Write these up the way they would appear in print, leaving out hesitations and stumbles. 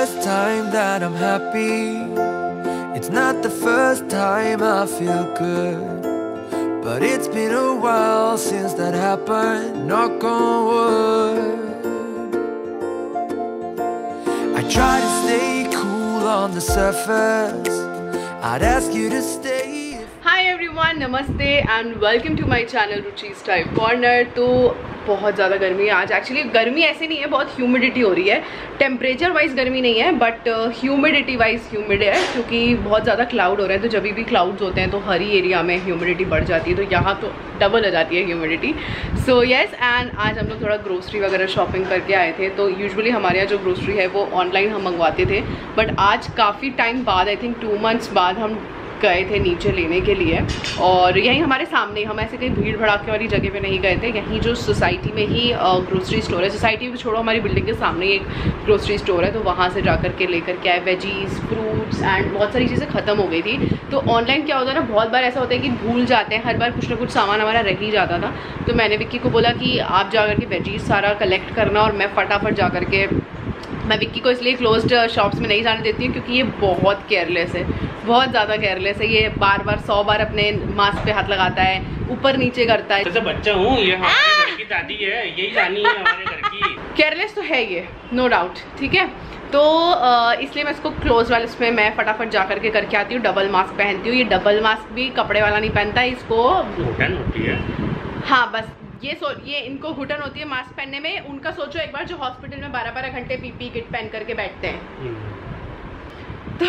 first time that I'm happy. It's not the first time I feel good, but it's been a while since that happened. Knock on wood. I try to stay cool on the surface. I'd ask you to stay. Hi everyone, नमस्ते and welcome to my channel Ruchi style corner. तो बहुत ज़्यादा गर्मी है आज। Actually गर्मी ऐसे नहीं है, बहुत ह्यूमिडिटी हो रही है। टेम्परेचर वाइज गर्मी नहीं है बट ह्यूमिडिटी वाइज ह्यूमिड है, क्योंकि बहुत ज़्यादा क्लाउड हो रहे हैं। तो जब भी क्लाउड्स होते हैं तो हर ही एरिया में ह्यूमिडिटी बढ़ जाती है, तो यहाँ तो डबल हो जाती है ह्यूमिडिटी। सो येस, एंड आज हम लोग थोड़ा ग्रोसरी वगैरह शॉपिंग करके आए थे। तो यूजुअली हमारे यहाँ जो ग्रोसरी है वो ऑनलाइन हम मंगवाते थे, बट आज काफ़ी टाइम बाद, आई थिंक 2 months बाद हम गए थे नीचे लेने के लिए। और यहीं हमारे सामने, हम ऐसे कहीं भीड़ भड़ाके वाली जगह पे नहीं गए थे, यहीं जो सोसाइटी में ही ग्रोसरी स्टोर है। सोसाइटी भी छोड़ो, हमारी बिल्डिंग के सामने ही एक ग्रोसरी स्टोर है, तो वहाँ से जाकर के लेकर के आए वेजीज, फ्रूट्स एंड बहुत सारी चीज़ें ख़त्म हो गई थी। तो ऑनलाइन क्या होता है ना, बहुत बार ऐसा होता है कि भूल जाते हैं, हर बार कुछ ना कुछ सामान हमारा रह ही जाता था। तो मैंने विक्की को बोला कि आप जा करके वेजीज सारा कलेक्ट करना, और मैं फटाफट जा करके, मैं विक्की को इसलिए क्लोज्ड शॉप्स में नहीं जाने देती हूँ क्योंकि ये बहुत केयरलेस है, बहुत ज़्यादा केयरलेस है। ये बार बार 100 बार अपने मास्क पे हाथ लगाता है, ऊपर नीचे करता है। जैसे बच्चा हूँ, ये हमारे घर की दादी है, यही रानी है हमारे घर की। केयरलेस तो है ये, नो डाउट, ठीक है। तो इसलिए मैं इसको क्लोज वाले उसमें मैं फटाफट जा करके करके आती हूँ। डबल मास्क पहनती हूँ, ये डबल मास्क भी कपड़े वाला नहीं पहनता, इसको घुटन होती है। हाँ बस ये इनको घुटन होती है मास्क पहनने में। उनका सोचो एक बार जो हॉस्पिटल में 12-12 घंटे पीपी किट पहन करके बैठते हैं। तो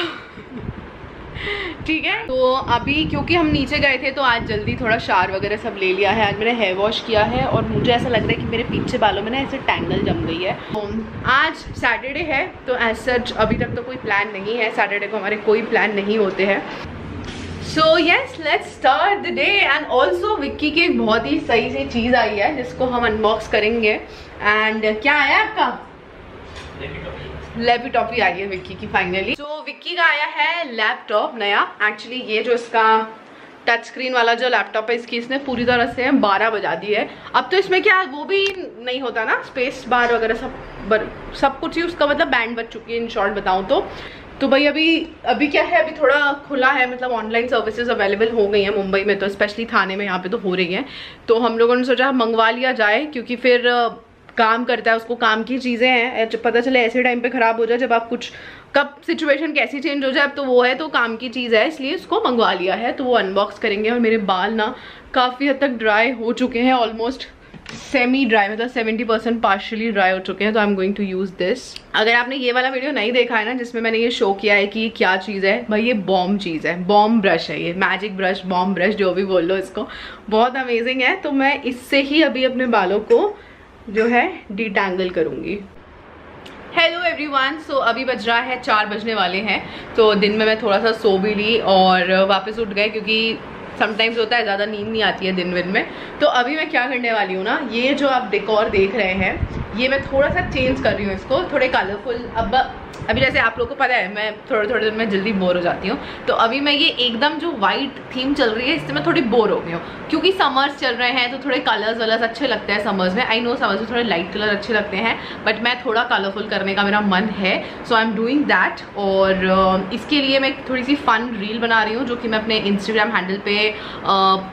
ठीक है, तो अभी क्योंकि हम नीचे गए थे तो आज जल्दी थोड़ा शावर वगैरह सब ले लिया है। आज मैंने हेयर वॉश किया है और मुझे ऐसा लग रहा है कि मेरे पीछे बालों में ना ऐसे टैंगल जम गई है। आज सैटरडे है तो एज सच अभी तक तो कोई प्लान नहीं है, सैटरडे को हमारे कोई प्लान नहीं होते हैं। So yes, let's start the day. And also Vicky की एक बहुत ही सही सी चीज़ आई है जिसको हम अनबॉक्स करेंगे। एंड क्या आया आपका? लेपिटॉपी आई है विक्की की फाइनली। सो विक्की का आया है लैपटॉप नया। एक्चुअली ये जो इसका टच स्क्रीन वाला जो लैपटॉप है, इसकी इसने पूरी तरह से 12 बजा दी है। अब तो इसमें क्या वो भी नहीं होता ना, स्पेस बार वगैरह सब कुछ ही उसका मतलब बैंड बज चुकी है। इन शॉर्ट बताऊँ तो भाई अभी क्या है, अभी थोड़ा खुला है, मतलब ऑनलाइन सर्विसेज अवेलेबल हो गई हैं मुंबई में, तो स्पेशली थाने में यहाँ पे तो हो रही हैं। तो हम लोगों ने सोचा मंगवा लिया जाए, क्योंकि फिर काम करता है, उसको काम की चीज़ें हैं, पता चले ऐसे टाइम पे ख़राब हो जाए जब आप कुछ, कब सिचुएशन कैसी चेंज हो जाए। अब तो वो है, तो काम की चीज़ है, इसलिए उसको मंगवा लिया है। तो वो अनबॉक्स करेंगे। और मेरे बाल ना काफ़ी हद तक ड्राई हो चुके हैं, ऑलमोस्ट सेमी ड्राई, मतलब 70% पार्शली ड्राई हो चुके हैं। तो I am going to use this. अगर आपने ये वाला वीडियो नहीं देखा है ना, जिसमें मैंने ये शो किया है कि ये क्या चीज़ है, भाई ये बॉम्ब चीज़ है, बॉम्ब ब्रश है, ये मैजिक ब्रश, बॉम्ब ब्रश, जो भी बोल लो इसको, बहुत अमेजिंग है। तो मैं इससे ही अभी अपने बालों को जो है डिटैंगल करूँगी। हेलो एवरीवन, सो अभी बज रहा है 4 बजने वाले हैं। तो दिन में मैं थोड़ा सा सो भी ली और वापस उठ गए, क्योंकि समटाइम्स होता है ज़्यादा नींद नहीं आती है दिन भर में। तो अभी मैं क्या करने वाली हूँ ना, ये जो आप डेकोर देख रहे हैं, ये मैं थोड़ा सा चेंज कर रही हूँ इसको, थोड़े कलरफुल। अब अभी जैसे आप लोगों को पता है, मैं थोड़े दिन में जल्दी बोर हो जाती हूँ। तो अभी मैं ये एकदम जो वाइट थीम चल रही है, इससे मैं थोड़ी बोर हो गई हूँ, क्योंकि समर्स चल रहे हैं तो थोड़े कलर्स वलर्स अच्छे लगते हैं समर्स में। आई नो समर्स में थोड़े लाइट कलर अच्छे लगते हैं, बट मैं थोड़ा कलरफुल करने का मेरा मन है, so I am doing that. और इसके लिए मैं थोड़ी सी फन रील बना रही हूँ, जो कि मैं अपने इंस्टाग्राम हैंडल पर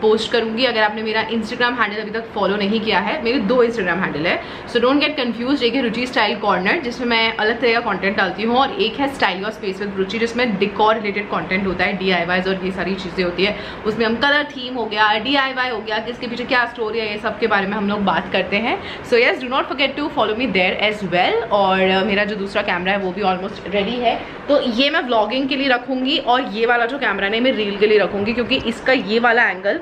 पोस्ट करूँगी। अगर आपने मेरा इंस्टाग्राम हैंडल अभी तक फॉलो नहीं किया है, मेरे 2 इंस्टाग्राम हैंडल है, सो डोंट गेट कन्फ्यूज। एक है रुचि स्टाइल कॉर्नर, जिसमें मैं अलग तरह का कॉन्टेंट डालती हूँ, और एक है स्टाइल योर स्पेस विद ब्रुची, जिसमें डिकोर रिलेटेड कंटेंट होता है, DIYs और ये सारी चीज़ें होती है। उसमें हम कलर थीम हो गया, DIY हो गया, किसके पीछे क्या स्टोरी है, ये सब के बारे में हम लोग बात करते हैं। So yes, do not forget to follow me there as well. और मेरा जो दूसरा कैमरा है वो भी ऑलमोस्ट रेडी है, तो ये मैं व्लॉगिंग के लिए रखूँगी, और ये वाला जो कैमरा है मैं रील के लिए रखूँगी, क्योंकि इसका ये वाला एंगल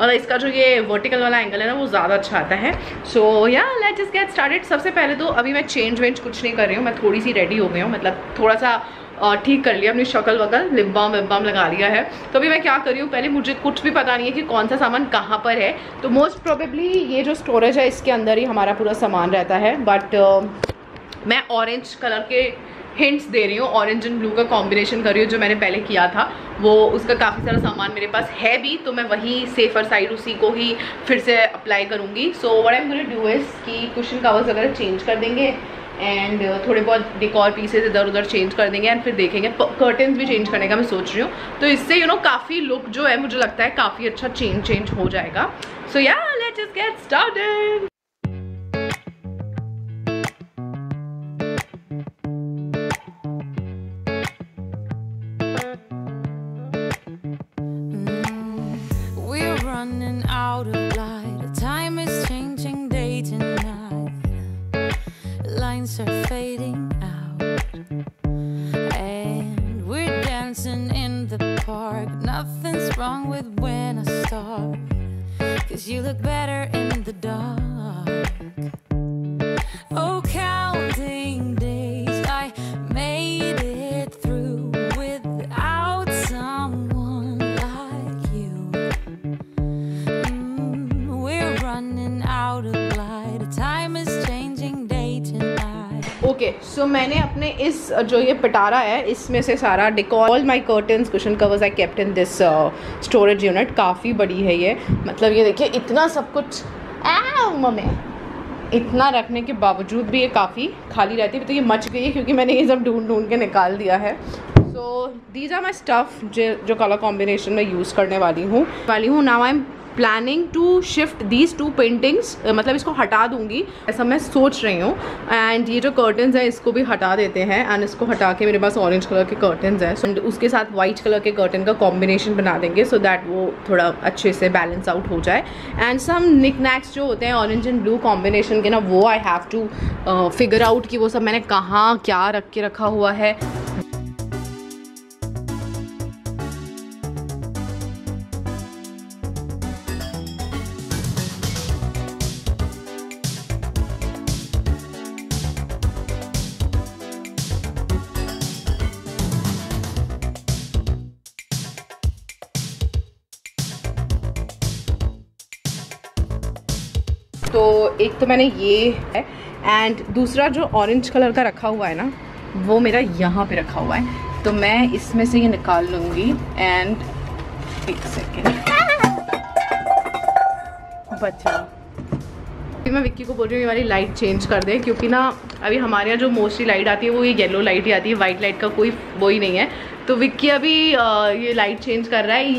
और इसका जो ये वर्टिकल वाला एंगल है ना, वो ज़्यादा अच्छा आता है। सो yeah let's just get started. सबसे पहले तो अभी मैं चेंज वेंज कुछ नहीं कर रही हूँ, मैं थोड़ी सी रेडी हो गई हूँ, मतलब थोड़ा सा ठीक कर लिया अपनी शक्ल वकल, लिप बाम विप बाम लगा लिया है। तो अभी मैं क्या कर रही हूँ, पहले मुझे कुछ भी पता नहीं है कि कौन सा सामान कहाँ पर है। तो मोस्ट प्रोबेबली ये जो स्टोरेज है, इसके अंदर ही हमारा पूरा सामान रहता है। बट मैं ऑरेंज कलर के हिंट्स दे रही हूँ, ऑरेंज एंड ब्लू का कॉम्बिनेशन कर रही हूँ, जो मैंने पहले किया था, वो उसका काफ़ी सारा सामान मेरे पास है भी, तो मैं वही सेफर साइड उसी को ही फिर से अप्लाई करूँगी। So what I am going to do is कि कुशन कवर्स वगैरह चेंज कर देंगे, एंड थोड़े बहुत डेकोर पीसेस इधर उधर चेंज कर देंगे एंड फिर देखेंगे कर्टन्स भी चेंज करने का मैं सोच रही हूँ. तो इससे यू नो काफ़ी लुक जो है मुझे लगता है काफ़ी अच्छा चेंज हो जाएगा. So yeah let's just get started. Are fading out and we're dancing in the park. Nothing's wrong with when I start, cause you look better in the dark. Oh, counting days I made it through without someone like you. We're running out of light. Time is changing. Okay, so मैंने अपने इस जो ये पिटारा है इसमें से सारा decor, all my curtains, cushion covers I kept in this storage unit. काफ़ी बड़ी है ये, मतलब ये देखिए इतना सब कुछ इतना रखने के बावजूद भी ये काफ़ी खाली रहती है. तो ये मच गई है क्योंकि मैंने ये सब ढूंढ के निकाल दिया है. So these are my stuff जो कलर कॉम्बिनेशन में यूज़ करने वाली हूँ. Now I am planning to shift these two paintings, मतलब इसको हटा दूंगी ऐसा मैं सोच रही हूँ. एंड ये जो कर्टन्स हैं इसको भी हटा देते हैं एंड इसको हटा के मेरे पास ऑरेंज कलर के कर्टन्स हैं एंड उसके साथ वाइट कलर के कर्टन का कॉम्बिनेशन बना देंगे सो दैट वो थोड़ा अच्छे से बैलेंस आउट हो जाए. एंड सम निक नैक्स जो होते हैं ऑरेंज एंड ब्लू कॉम्बिनेशन के ना, वो I have to figure out कि वो सब मैंने कहाँ क्या रख के रखा हुआ है. तो एक तो मैंने ये है एंड दूसरा जो ऑरेंज कलर का रखा हुआ है ना वो मेरा यहाँ पे रखा हुआ है, तो मैं इसमें से ये निकाल लूँगी. एंड एक सेकेंड बचा, मैं विक्की को बोल रही हूँ ये वाली लाइट चेंज कर दे क्योंकि ना अभी हमारे यहाँ जो मोस्टली लाइट आती है वो ये येलो लाइट ही आती है, वाइट लाइट का कोई वो ही नहीं है. तो विक्की अभी ये लाइट चेंज कर रहा है.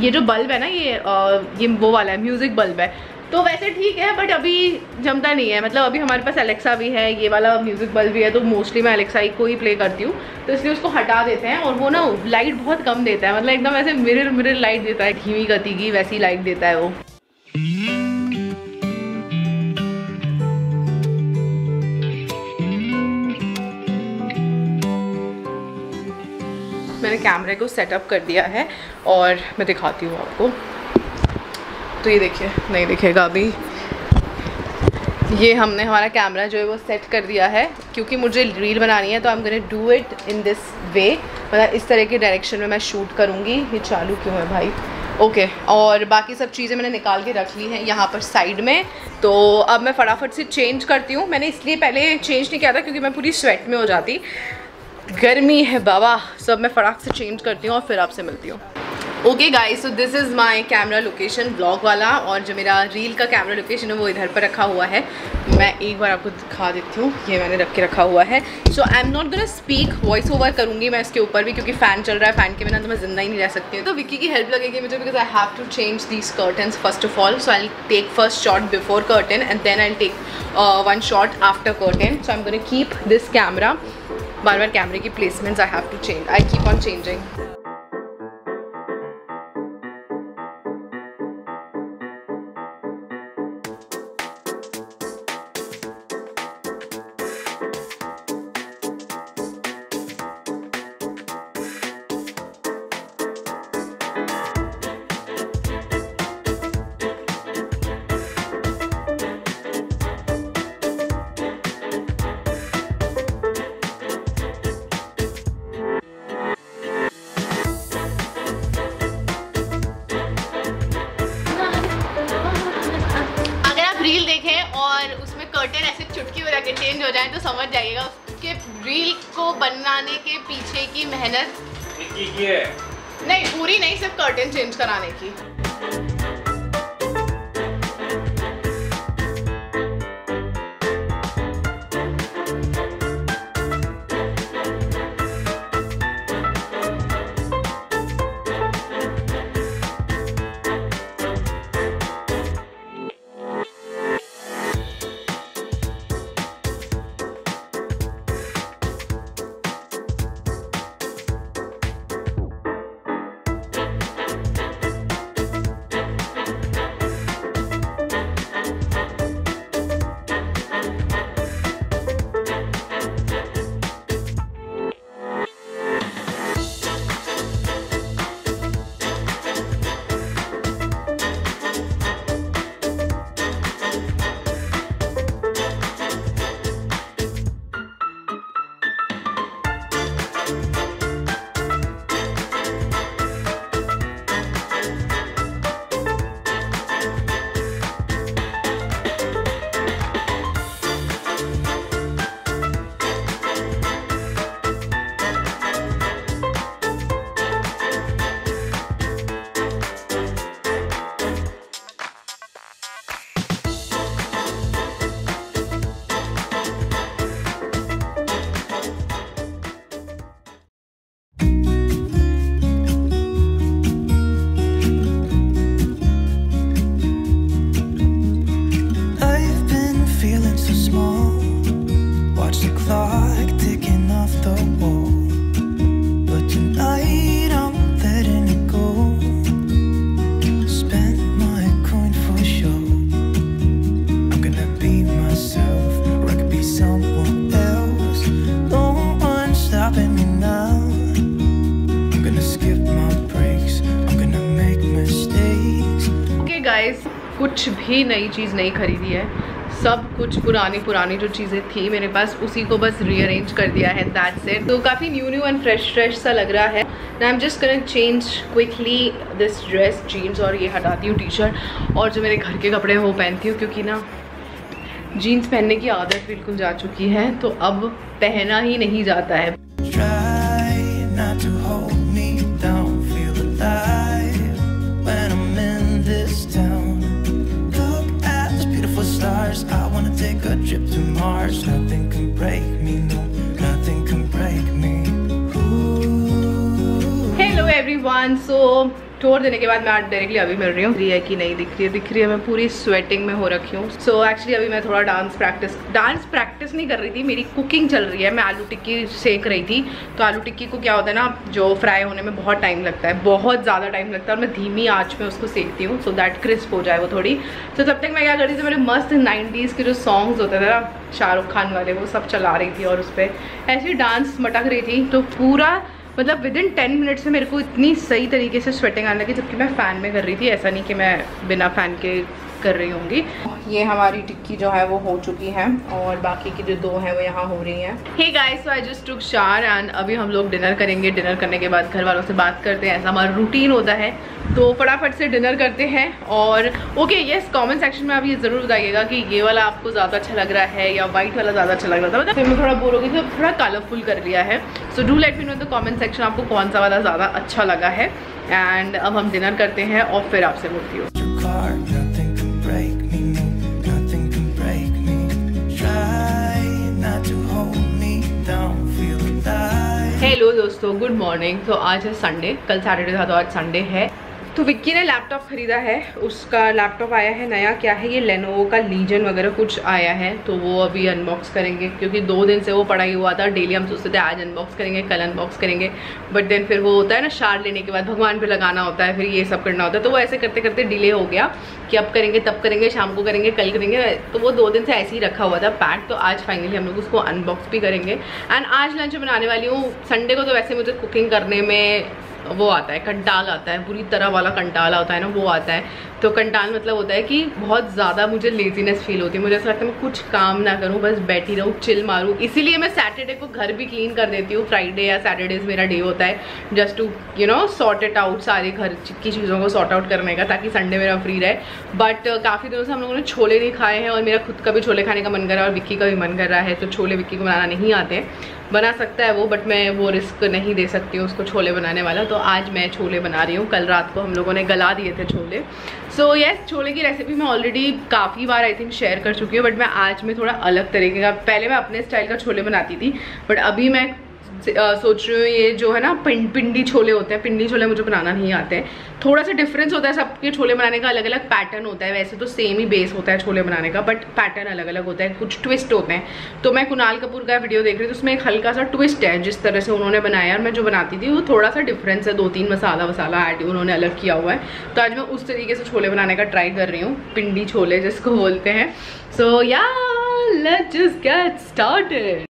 ये जो बल्ब है ना ये वो वाला है, म्यूज़िक बल्ब है. तो वैसे ठीक है बट अभी जमता नहीं है, मतलब अभी हमारे पास एलेक्सा भी है, ये वाला म्यूज़िक बल्ब भी है, तो मोस्टली मैं एलेक्सा को ही प्ले करती हूँ तो इसलिए उसको हटा देते हैं. और वो ना लाइट बहुत कम देता है, मतलब एकदम ऐसे मिरर लाइट देता है, धीमी गति की वैसी लाइट देता है वो. मैंने कैमरे को सेटअप कर दिया है और मैं दिखाती हूँ आपको. तो ये देखिए, नहीं दिखेगा अभी, ये हमने हमारा कैमरा जो है वो सेट कर दिया है क्योंकि मुझे रील बनानी है. तो I am gonna do it in this way, मतलब इस तरह के डायरेक्शन में मैं शूट करूँगी. ये चालू क्यों है भाई? ओके, और बाकी सब चीज़ें मैंने निकाल के रख ली हैं यहाँ पर साइड में. तो अब मैं फटाफट से चेंज करती हूँ. मैंने इसलिए पहले चेंज नहीं किया था क्योंकि मैं पूरी स्वेट में हो जाती, गर्मी है बाबा. सब मैं फटाक से चेंज करती हूँ और फिर आपसे मिलती हूँ. Okay guys, so this is my camera location vlog वाला, और जो मेरा रील का कैमरा लोकेशन है वो इधर पर रखा हुआ है. मैं एक बार आपको दिखा देती हूँ, ये मैंने रख के रखा हुआ है. So I am not gonna speak, voice over करूँगी मैं इसके ऊपर भी क्योंकि फ़ैन चल रहा है, फ़ैन के बिना तो मैं ज़िंदा ही नहीं रह सकती हूँ. तो विक्की की हेल्प लगेगी मुझे because I have to change these curtains first of all. So I take first shot before curtain and then I take one shot after curtain. So I am gonna keep this camera. बार बार कैमरे की placements I have to change, I keep on changing. ऐसे चुटकी बजा के change हो जाए तो समझ जाइएगा उसके रील को बनाने के पीछे की मेहनत की है. नहीं पूरी नहीं, सिर्फ कर्टन चेंज कराने की. कुछ भी नई चीज़ नहीं खरीदी है, सब कुछ पुरानी जो चीज़ें थी मेरे पास उसी को बस रीअरेंज कर दिया है, दैट्स इट। तो काफ़ी न्यू एंड फ्रेश सा लग रहा है। I am just gonna change quickly this dress, jeans और ये हटाती हूँ टी शर्ट, और जो मेरे घर के कपड़े हैं वो पहनती हूँ, क्योंकि ना जीन्स पहनने की आदत बिल्कुल जा चुकी है, तो अब पहना ही नहीं जाता है। हेलो एवरीवन, सो टूर देने के बाद मैं आज डायरेक्टली अभी मिल रही हूँ। रही है कि नहीं दिख रही है, मैं पूरी स्वेटिंग में हो रखी हूँ। सो एक्चुअली अभी मैं थोड़ा डांस प्रैक्टिस नहीं कर रही थी, मेरी कुकिंग चल रही है। मैं आलू टिक्की सेक रही थी। तो आलू टिक्की को क्या होता है ना, जो फ्राई होने में बहुत टाइम लगता है, बहुत ज़्यादा टाइम लगता है, और मैं धीमी आँच में उसको सेकती हूँ सो दैट क्रिस्प हो जाए वो थोड़ी। तो तब तक मैं क्या कर रही थी, मेरे मस्त 90s के जो सॉन्ग्स होते थे ना शाहरुख खान वाले, वो सब चला रही थी और उस पर ऐसे डांस मटक रही थी। तो पूरा मतलब विदिन 10 मिनट्स में मेरे को इतनी सही तरीके से स्वेटिंग आने लगी, जबकि मैं फ़ैन में कर रही थी। ऐसा नहीं कि मैं बिना फ़ैन के कर रही होंगी। ये हमारी टिक्की जो है वो हो चुकी है, और बाकी की जो दो हैं वो यहाँ हो रही हैं। Hey guys, so I just took shower and अभी हम लोग डिनर करेंगे। डिनर करने के बाद घर वालों से बात करते हैं, ऐसा हमारा रूटीन होता है। तो फटाफट से डिनर करते हैं। और ओके यस, कमेंट सेक्शन में आप ये ज़रूर बताइएगा कि ये वाला आपको ज़्यादा अच्छा लग रहा है या वाइट वाला ज़्यादा अच्छा लग रहा था। मतलब फिर मैं थोड़ा बोर हो गई थी, थोड़ा कलरफुल कर लिया है। So do let me know in the comment section आपको कौन सा वाला ज़्यादा अच्छा लगा है। एंड अब हम डिनर करते हैं और फिर आपसे मिलती हूँ। हेलो दोस्तों, गुड मॉर्निंग। तो आज है संडे, कल सैटरडे था तो आज संडे है। तो विक्की ने लैपटॉप ख़रीदा है, उसका लैपटॉप आया है नया, क्या है ये लेनोवो का लीजन वगैरह कुछ आया है, तो वो अभी अनबॉक्स करेंगे। क्योंकि 2 दिन से वो पड़ा ही हुआ था, डेली हम सोचते थे आज अनबॉक्स करेंगे कल अनबॉक्स करेंगे, बट देन फिर वो होता है ना शार लेने के बाद भगवान पे लगाना होता है, फिर ये सब करना होता है, तो वो ऐसे करते करते डिले हो गया कि अब करेंगे तब करेंगे, शाम को करेंगे कल करेंगे। तो वो 2 दिन से ऐसे ही रखा हुआ था पैक, तो आज फाइनली हम लोग उसको अनबॉक्स भी करेंगे। एंड आज लंच बनाने वाली हूँ। संडे को तो वैसे मुझे कुकिंग करने में वो आता है, कंटाल आता है, बुरी तरह वाला कंटाल आता है ना, वो आता है। तो कंटाल मतलब होता है कि बहुत ज़्यादा मुझे लेजीनेस फील होती है, मुझे ऐसा लगता है मैं कुछ काम ना करूँ, बस बैठी रहूँ, चिल मारूँ। इसीलिए मैं सैटरडे को घर भी क्लीन कर देती हूँ, फ्राइडे या सैटरडेज मेरा डे होता है just to you know sort it out, सारे घर की चीज़ों को सॉर्ट आउट करने का, ताकि संडे मेरा फ्री रहे। बट काफ़ी दिनों से हम लोगों ने छोले नहीं खाए हैं, और मेरा खुद का भी छोले खाने का मन कर रहा है और विक्की का भी मन कर रहा है। तो छोले विक्की को बनाना नहीं आते हैं, बना सकता है वो, बट मैं वो रिस्क नहीं दे सकती हूँ उसको छोले बनाने वाला। तो आज मैं छोले बना रही हूँ। कल रात को हम लोगों ने गला दिए थे छोले। सो यस, छोले की रेसिपी मैं ऑलरेडी काफ़ी बार आई थिंक शेयर कर चुकी हूँ, बट मैं आज में थोड़ा अलग तरीके का, पहले मैं अपने स्टाइल का छोले बनाती थी, बट अभी मैं सोच रही हूँ ये जो है ना पिंडी छोले होते हैं, पिंडी छोले मुझे बनाना नहीं आते हैं। थोड़ा सा डिफरेंस होता है, सबके छोले बनाने का अलग अलग पैटर्न होता है, वैसे तो सेम ही बेस होता है छोले बनाने का, बट पैटर्न अलग अलग होता है, कुछ ट्विस्ट होते हैं। तो मैं कुणाल कपूर का वीडियो देख रही थी, तो उसमें एक हल्का सा ट्विस्ट है जिस तरह से उन्होंने बनाया, और मैं जो बनाती थी वो थोड़ा सा डिफरेंस है, 2-3 मसाला ऐड उन्होंने अलग किया हुआ है। तो आज मैं उस तरीके से छोले बनाने का ट्राई कर रही हूँ, पिंडी छोले जिसको बोलते हैं। So yeah let's just get started.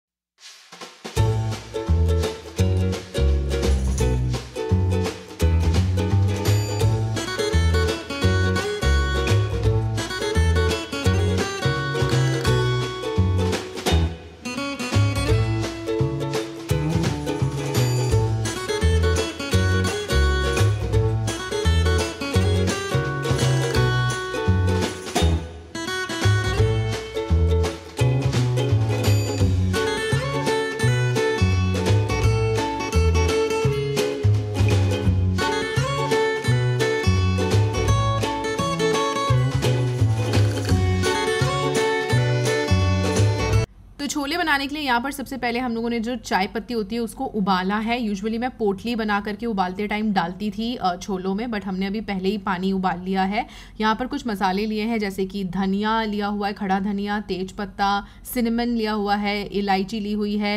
Chole बनाने के लिए यहाँ पर सबसे पहले हम लोगों ने जो चाय पत्ती होती है उसको उबाला है। यूजुअली मैं पोटली बना करके उबालते टाइम डालती थी छोलों में, बट हमने अभी पहले ही पानी उबाल लिया है। यहाँ पर कुछ मसाले लिए हैं, जैसे कि धनिया लिया हुआ है, खड़ा धनिया, तेज पत्ता, सिनेमन लिया हुआ है, इलायची ली हुई है,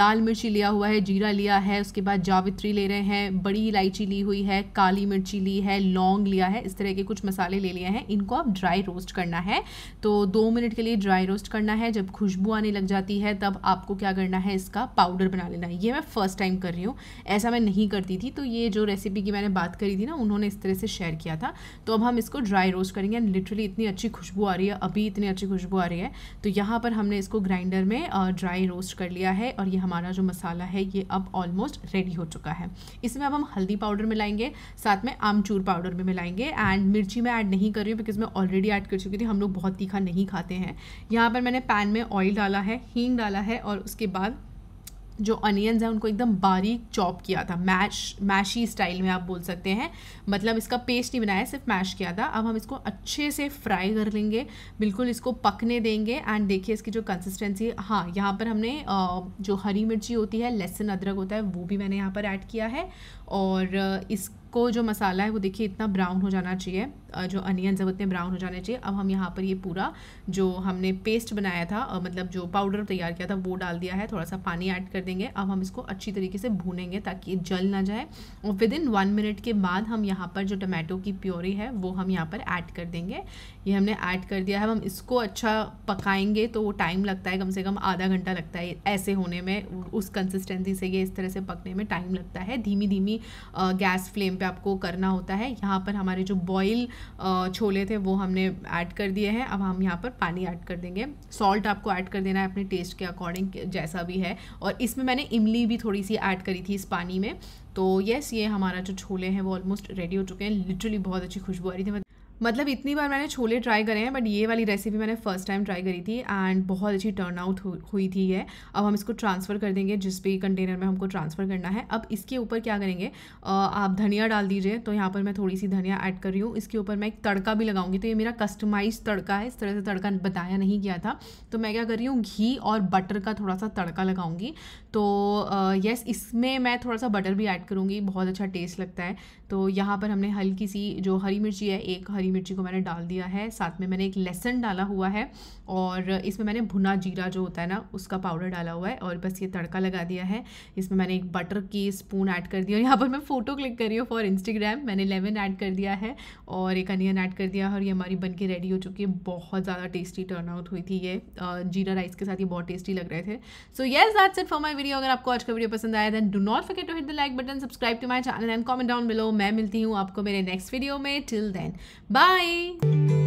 लाल मिर्ची लिया हुआ है, जीरा लिया है, उसके बाद जावित्री ले रहे हैं, बड़ी इलायची ली हुई है, काली मिर्ची ली है, लौंग लिया है। इस तरह के कुछ मसाले ले लिए हैं। इनको अब ड्राई रोस्ट करना है, तो 2 मिनट के लिए ड्राई रोस्ट करना है। जब खुशबू आने लग जाती जाती है तब आपको क्या करना है, इसका पाउडर बना लेना है। ये मैं फ़र्स्ट टाइम कर रही हूँ, ऐसा मैं नहीं करती थी। तो ये जो रेसिपी की मैंने बात करी थी ना, उन्होंने इस तरह से शेयर किया था। तो अब हम इसको ड्राई रोस्ट करेंगे एंड लिटरली इतनी अच्छी खुशबू आ रही है, अभी इतनी अच्छी खुशबू आ रही है। तो यहाँ पर हमने इसको ग्राइंडर में ड्राई रोस्ट कर लिया है और ये हमारा जो मसाला है ये अब ऑलमोस्ट रेडी हो चुका है। इसमें अब हम हल्दी पाउडर मिलाएंगे, साथ में आमचूर पाउडर भी मिलाएंगे एंड मिर्ची मैं ऐड नहीं कर रही हूँ बिकॉज मैं ऑलरेडी ऐड कर चुकी थी, हम लोग बहुत तीखा नहीं खाते हैं। यहाँ पर मैंने पैन में ऑयल डाला है, हींग डाला है और उसके बाद जो अनियंस हैं उनको एकदम बारीक चॉप किया था, मैशी स्टाइल में आप बोल सकते हैं, मतलब इसका पेस्ट नहीं बनाया, सिर्फ मैश किया था। अब हम इसको अच्छे से फ्राई कर लेंगे, बिल्कुल इसको पकने देंगे एंड देखिए इसकी जो कंसिस्टेंसी। हाँ, यहाँ पर हमने जो हरी मिर्ची होती है, लहसुन अदरक होता है, वो भी मैंने यहाँ पर ऐड किया है। और इसको जो मसाला है वो देखिए इतना ब्राउन हो जाना चाहिए, जो अनियंस है उतने ब्राउन हो जाने चाहिए। अब हम यहाँ पर ये पूरा जो हमने पेस्ट बनाया था, मतलब जो पाउडर तैयार किया था वो डाल दिया है, थोड़ा सा पानी ऐड कर देंगे। अब हम इसको अच्छी तरीके से भूनेंगे ताकि जल ना जाए। और विदिन 1 मिनट के बाद हम यहाँ पर जो टमाटो की प्योरी है वो हम यहाँ पर ऐड कर देंगे। ये हमने ऐड कर दिया है। हम इसको अच्छा पकाएंगे तो वो टाइम लगता है, कम से कम आधा घंटा लगता है ऐसे होने में, उस कंसिस्टेंसी से ये इस तरह से पकने में टाइम लगता है। धीमी धीमी गैस फ्लेम पे आपको करना होता है। यहाँ पर हमारे जो बॉयल छोले थे वो हमने ऐड कर दिए हैं। अब हम यहाँ पर पानी ऐड कर देंगे, सॉल्ट आपको ऐड कर देना है अपने टेस्ट के अकॉर्डिंग, जैसा भी है। और इसमें मैंने इमली भी थोड़ी सी ऐड करी थी इस पानी में। तो यस, ये हमारा जो छोले हैं वो ऑलमोस्ट रेडी हो चुके हैं। लिटरली बहुत अच्छी खुशबू आ रही थी, मतलब इतनी बार मैंने छोले ट्राई करे हैं बट ये वाली रेसिपी मैंने फर्स्ट टाइम ट्राई करी थी एंड बहुत अच्छी टर्न आउट हुई थी ये। अब हम इसको ट्रांसफ़र कर देंगे जिस भी कंटेनर में हमको ट्रांसफ़र करना है। अब इसके ऊपर क्या करेंगे, आप धनिया डाल दीजिए। तो यहाँ पर मैं थोड़ी सी धनिया ऐड कर रही हूँ। इसके ऊपर मैं एक तड़का भी लगाऊंगी, तो ये मेरा कस्टमाइज तड़का है, इस तरह से तड़का बताया नहीं गया था। तो मैं क्या कर रही हूँ, घी और बटर का थोड़ा सा तड़का लगाऊंगी। तो यस, इसमें मैं थोड़ा सा बटर भी ऐड करूँगी, बहुत अच्छा टेस्ट लगता है। तो यहाँ पर हमने हल्की सी जो हरी मिर्ची है, एक हरी मिर्ची को मैंने डाल दिया है, साथ में मैंने एक लहसुन डाला हुआ है और इसमें मैंने भुना जीरा जो होता है ना उसका पाउडर डाला हुआ है और बस ये तड़का लगा दिया है। इसमें मैंने एक बटर की स्पून ऐड कर दी और यहाँ पर मैं फ़ोटो क्लिक कर रही हूँ फॉर इंस्टाग्राम। मैंने लेमन ऐड कर दिया है और एक अनियन ऐड कर दिया है और ये हमारी बन के रेडी हो चुकी है। बहुत ज़्यादा टेस्टी टर्न आउट हुई थी ये, जीरा राइस के साथ ये बहुत टेस्टी लग रहे थे। So yes, that's it for my video. अगर आपको आज का वीडियो पसंद आया then do not forget to hit the like button, subscribe to my channel and comment down below. मैं मिलती हूँ आपको मेरे नेक्स्ट वीडियो में। Till then, bye.